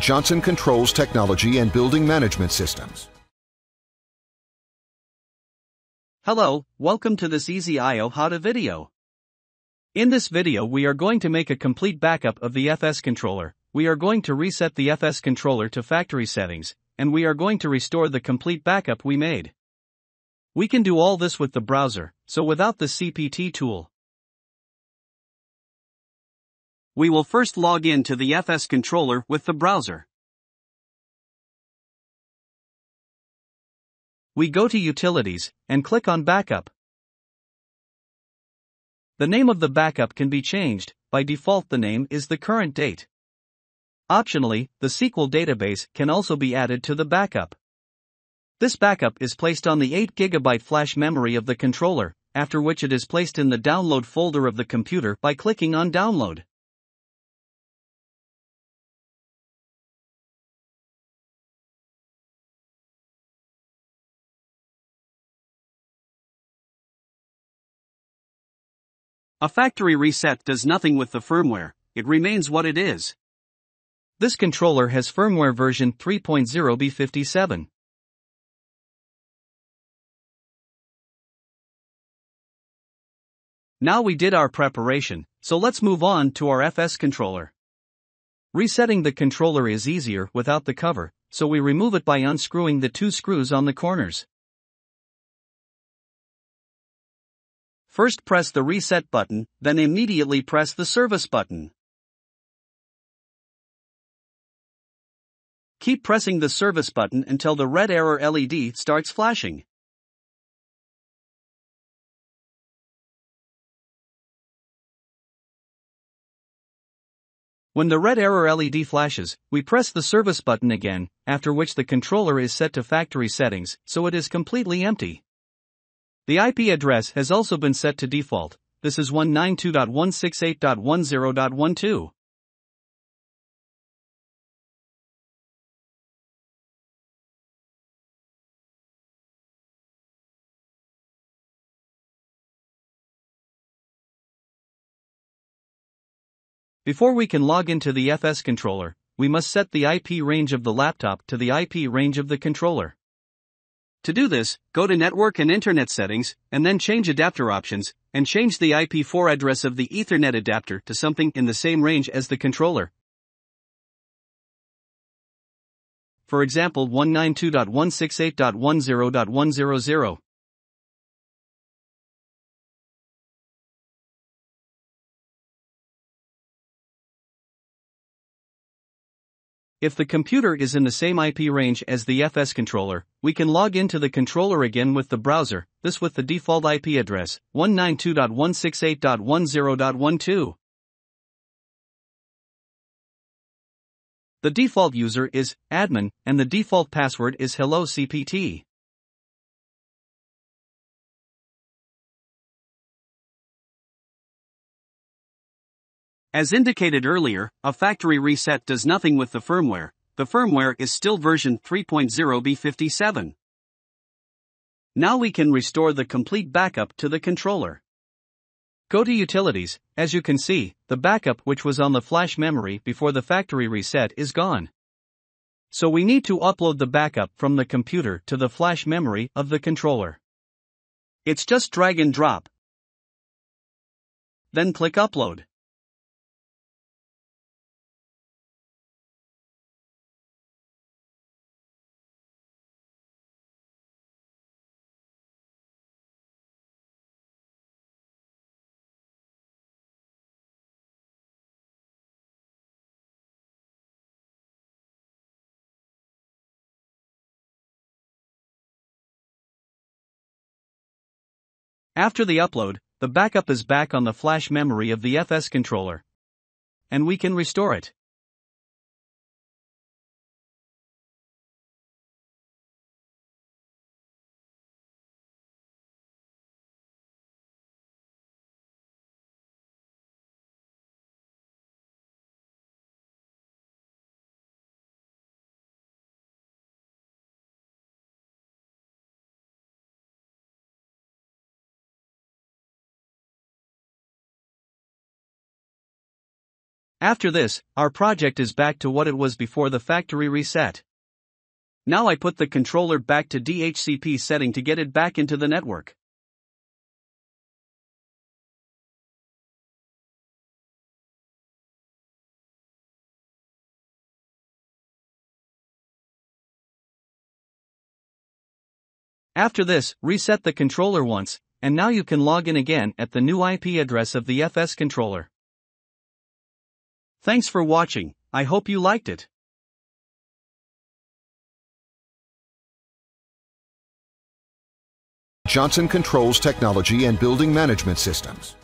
Johnson Controls Technology and Building Management Systems. Hello, welcome to this Easy I/O How To video. In this video we are going to make a complete backup of the FS controller. We are going to reset the FS controller to factory settings, and we are going to restore the complete backup we made. We can do all this with the browser, so without the CPT tool. We will first log in to the FS controller with the browser. We go to Utilities, and click on Backup. The name of the backup can be changed, by default the name is the current date. Optionally, the SQL database can also be added to the backup. This backup is placed on the 8GB flash memory of the controller, after which it is placed in the download folder of the computer by clicking on Download. A factory reset does nothing with the firmware, it remains what it is. This controller has firmware version 3.0b57. Now we did our preparation, so let's move on to our FS controller. Resetting the controller is easier without the cover, so we remove it by unscrewing the two screws on the corners. First press the reset button, then immediately press the service button. Keep pressing the service button until the red error LED starts flashing. When the red error LED flashes, we press the service button again, after which the controller is set to factory settings, so it is completely empty. The IP address has also been set to default, this is 192.168.10.12. Before we can log into the FS controller, we must set the IP range of the laptop to the IP range of the controller. To do this, go to Network and Internet Settings, and then change Adapter Options, and change the IPv4 address of the Ethernet adapter to something in the same range as the controller. For example, 192.168.10.100. If the computer is in the same IP range as the FS controller, we can log into the controller again with the browser, this with the default IP address, 192.168.10.12. The default user is admin, and the default password is hello CPT. As indicated earlier, a factory reset does nothing with the firmware, the firmware is still version 3.0b57. Now we can restore the complete backup to the controller. Go to Utilities, as you can see, the backup which was on the flash memory before the factory reset is gone. So we need to upload the backup from the computer to the flash memory of the controller. It's just drag and drop. Then click Upload. After the upload, the backup is back on the flash memory of the FS controller. And we can restore it. After this, our project is back to what it was before the factory reset. Now I put the controller back to DHCP setting to get it back into the network. After this, reset the controller once, and now you can log in again at the new IP address of the FS controller. Thanks for watching, I hope you liked it. Johnson Controls Technology and Building Management Systems.